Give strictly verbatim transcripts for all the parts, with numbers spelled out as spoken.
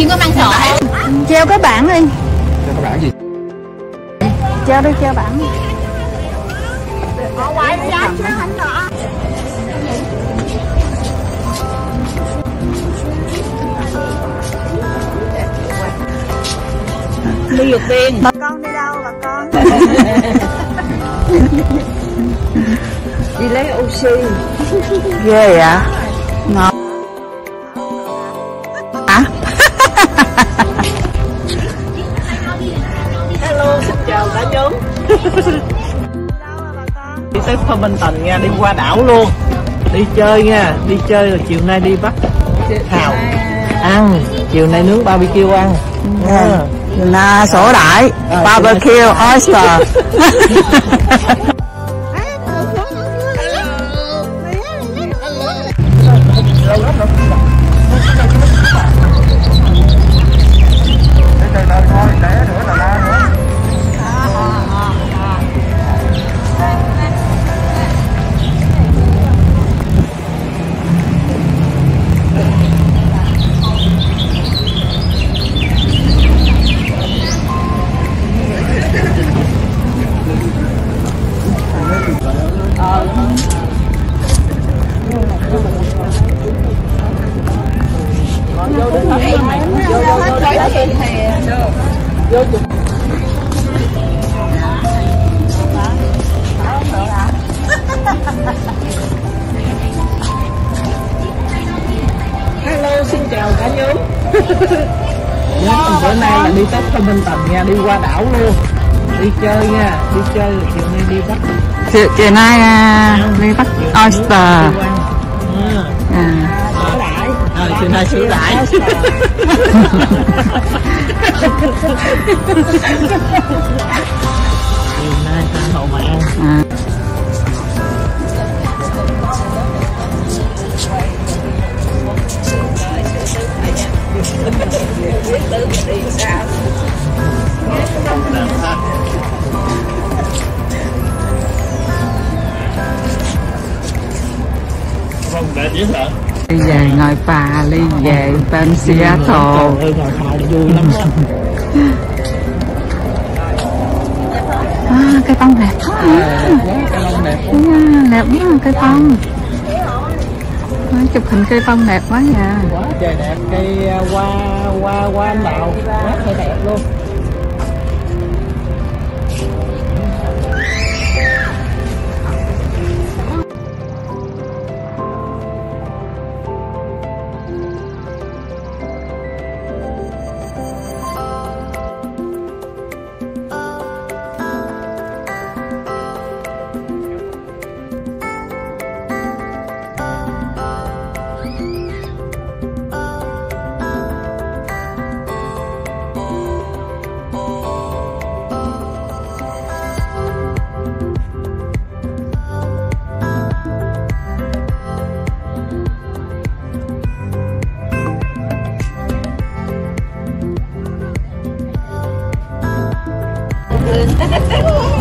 Kim có mang sổ không? Treo cái bảng đi. Treo cái bảng gì? Treo đi, treo bảng. Ở ngoài nó không có. Đi Dược Tiên. Bà con đi đâu bà con? Đi lấy oxy. Ghê vậy? À? Ngọt. Hả? Hello, xin chào cả nhóm. Đi tới Farmington nha, đi qua đảo luôn. Đi chơi nha, đi chơi rồi chiều nay đi bắt hào ăn, chiều nay nướng barbecue ăn. Yeah. Là sổ đại, à, barbecue, oyster. Hello, xin chào cả nhóm. Bữa nay là đi tới Farmington nha, đi qua đảo luôn. Đi chơi nha, đi chơi rồi chiều nay đi bắt. Chiều nay đi bắt oyster. Sửa lại. Chiều nay sửa lại. Chiều nay ăn đậu mặn. Đi về ngồi phà, đi về tên Seattle. À, cây bông đẹp quá hả? Đẹp quá cây bông. Chụp hình cây bông đẹp quá nha. Quá trời đẹp, cây hoa hoa hoa anh đào quá trời đẹp luôn.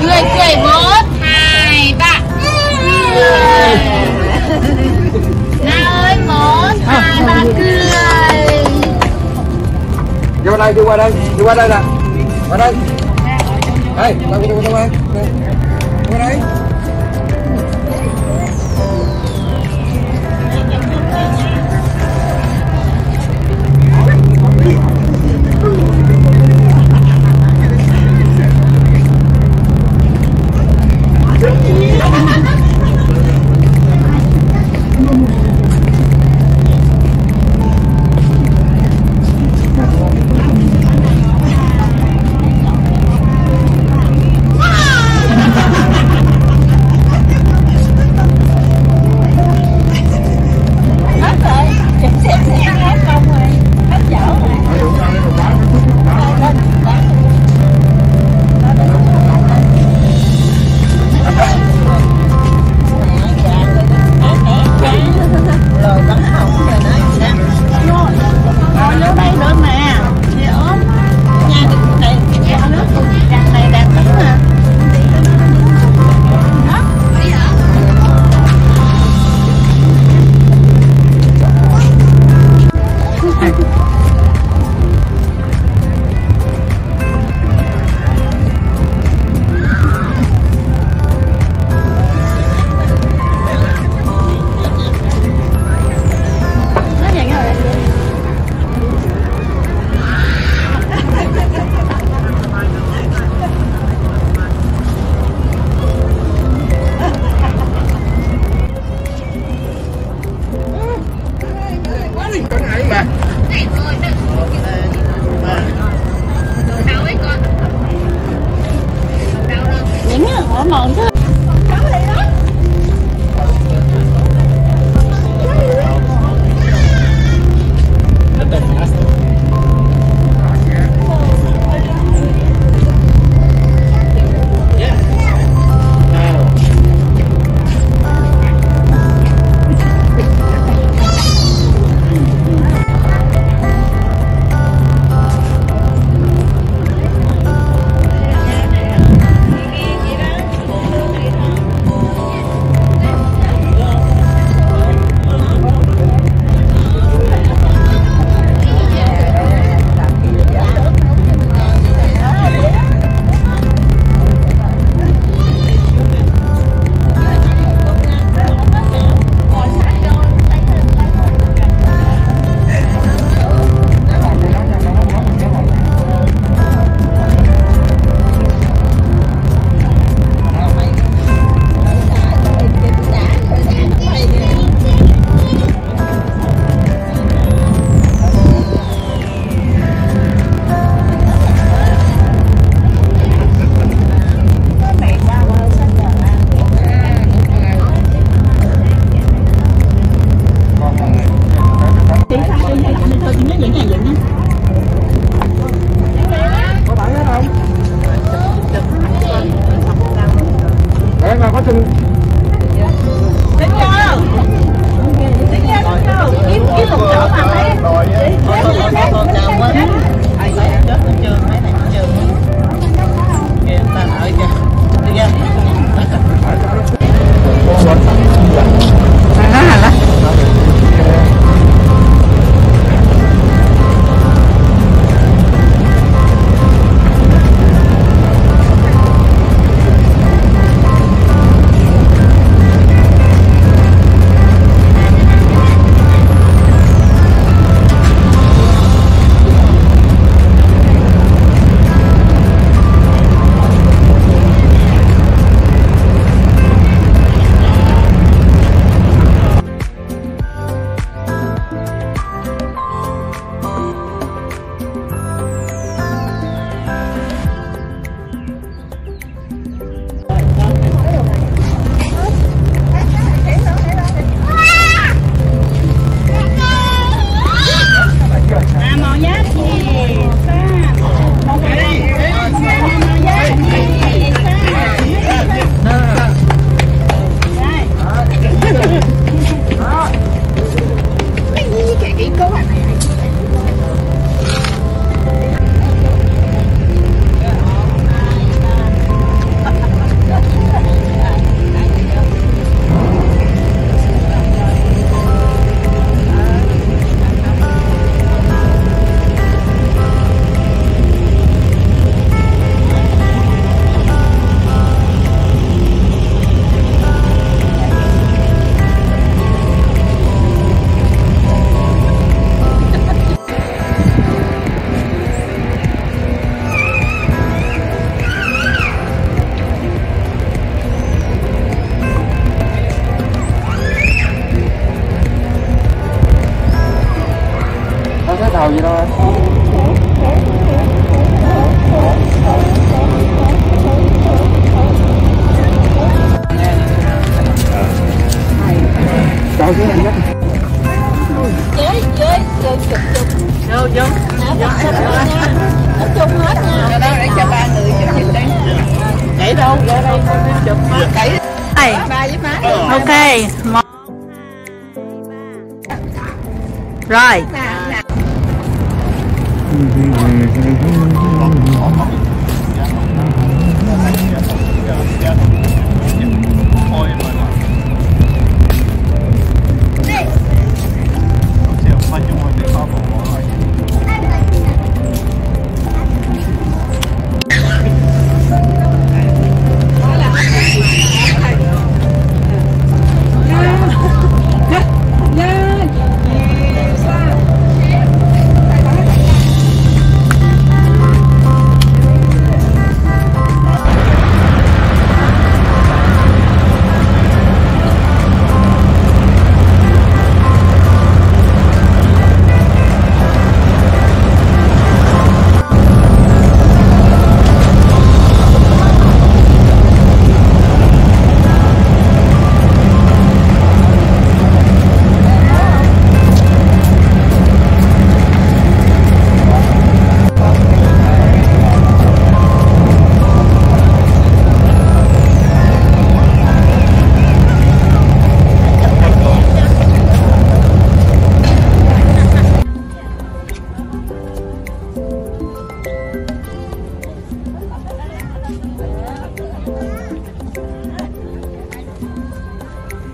Cười cười một, hai, ba. Nào ơi, một, hai, ba, cười. Đi qua đây, đi qua đây, đi qua đây nè. Qua đây. Đây, qua đây, qua đây. Qua đây. Em mà có chừng tính chưa? Tính chưa? Kiếm kiếm một chỗ mà thấy. Con trâu quá. Ai chết hết chưa? Mấy này chưa. Kìa ta ở kìa. Đi kìa. Ok, một, hai, ba.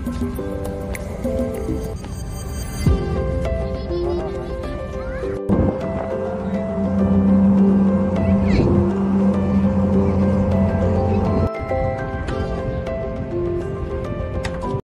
Thank you.